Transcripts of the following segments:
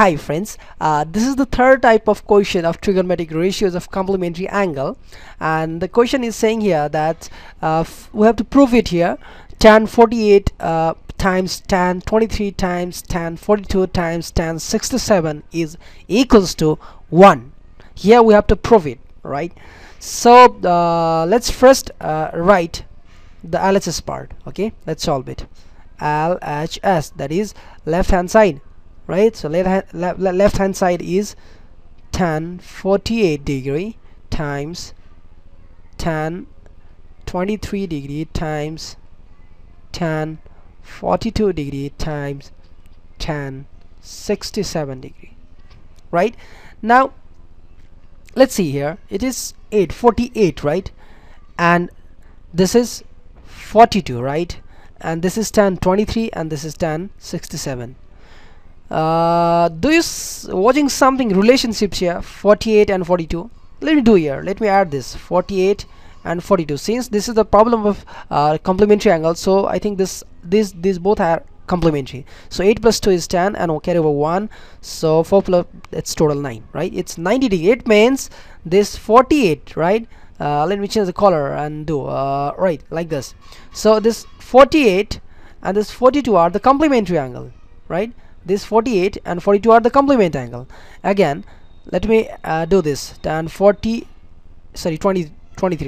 Hi friends, this is the third type of question of trigonometric ratios of complementary angle, and the question is saying here that we have to prove it here. Tan 48 times tan 23 times tan 42 times tan 67 is equals to 1. Here we have to prove it, right? So let's first write the LHS part. Okay, let's solve it. LHS, that is left hand side, right? So left hand side is tan 48 degree times tan 23 degree times tan 42 degree times tan 67 degree. Right, now let's see here, it is 48, right? And this is 42, right? And this is tan 23 and this is tan 67. Do you watching something relationships here? 48 and 42, let me do here, let me add this 48 and 42. Since this is the problem of complementary angle, so I think these both are complementary. So 8 plus 2 is 10 and we'll carry over 1, so 4 plus, it's total 9, right? It's 90 degree. It means this 48, right? Let me change the color and do right like this. So this 48 and this 42 are the complementary angle, right? This 48 and 42 are the complement angle. Again, let me do this tan 23,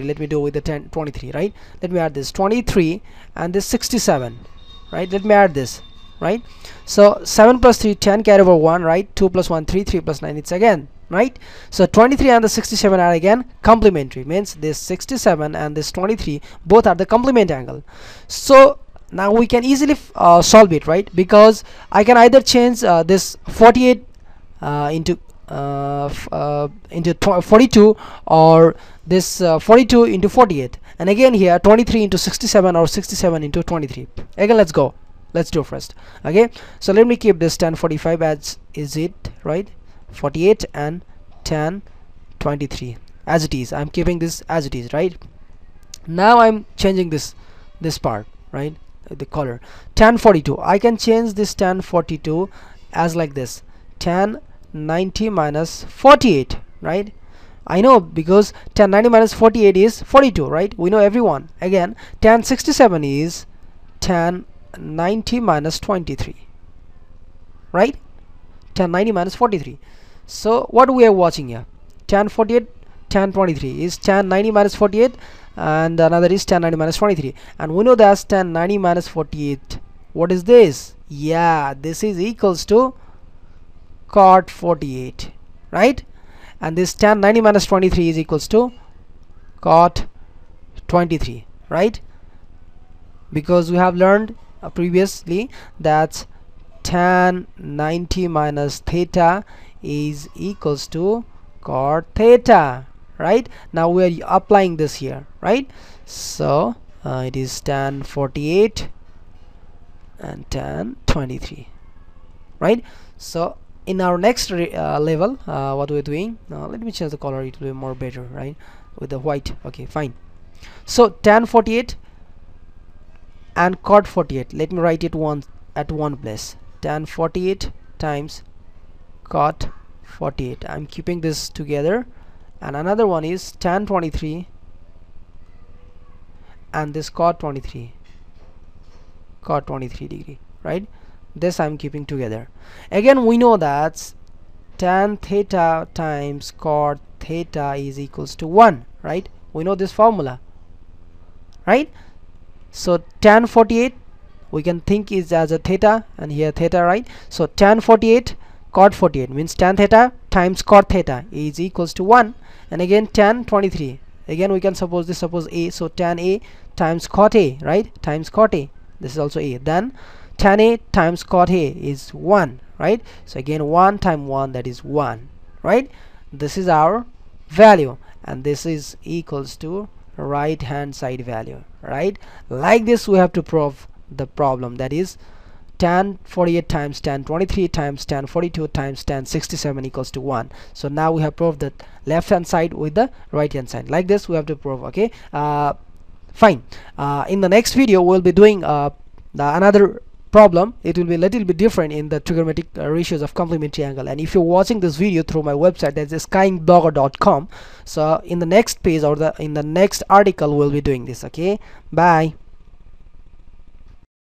let me do with the 23, right? Let me add this 23 and this 67, right? Let me add this, right? So 7 plus 3 10, carry over 1, right? 2 plus 1 3, 3 plus 9 it's again, right? So 23 and the 67 are again complementary, means this 67 and this 23 both are the complement angle. So now we can easily solve it, right? Because I can either change this 48 into 42, or this 42 into 48, and again here 23 into 67 or 67 into 23. Again, let's do first. Okay, so let me keep this tan 45 as is it, right? 48 and tan 23 as it is. I'm keeping this as it is, right? Now I'm changing this part, right? The color tan 42, I can change this tan 42 as like this, tan 90 minus 48, right? I know, because tan 90 minus 48 is 42, right? We know everyone. Again, tan 67 is tan 90 minus 23, right? Tan 90 minus 43. So what we are watching here, tan 48, tan 23 is tan 90 minus 48, and another is tan 90 minus 23, and we know that's tan 90 minus 48. What is this? Yeah, this is equals to cot 48, right? And this tan 90 minus 23 is equals to cot 23, right? Because we have learned previously that tan 90 minus theta is equals to cot theta, right? Now we are applying this here, right? So it is tan 48 and tan 23, right? So in our next level, what we're doing, let me change the color, it will be more better, right? With the white. Okay, fine. So tan 48 and cot 48, let me write it at one place. Tan 48 times cot 48, I'm keeping this together, and another one is tan 23 and this cot 23 degree, right? This I'm keeping together. Again, we know that tan theta times cot theta is equals to 1, right? We know this formula, right? So tan 48 we can think is as a theta, and here theta, right? So tan 48 cot 48 means tan theta times cot theta is equals to 1, and again tan 23, again we can suppose a, so tan a times cot a, right? Times cot a, this is also a, then tan a times cot a is 1, right? So again 1 times 1, that is 1, right? This is our value, and this is equals to right hand side value, right? Like this we have to prove the problem, that is tan 48 times tan 23 times tan 42 times tan 67 equals to 1. So now we have proved the left hand side with the right hand side. Like this we have to prove. Okay, fine. In the next video we'll be doing another problem, it will be a little bit different in the trigonometric ratios of complementary angle. And if you're watching this video through my website, that's SkyingBlogger.com, so in the next page or in the next article we'll be doing this. Okay, bye.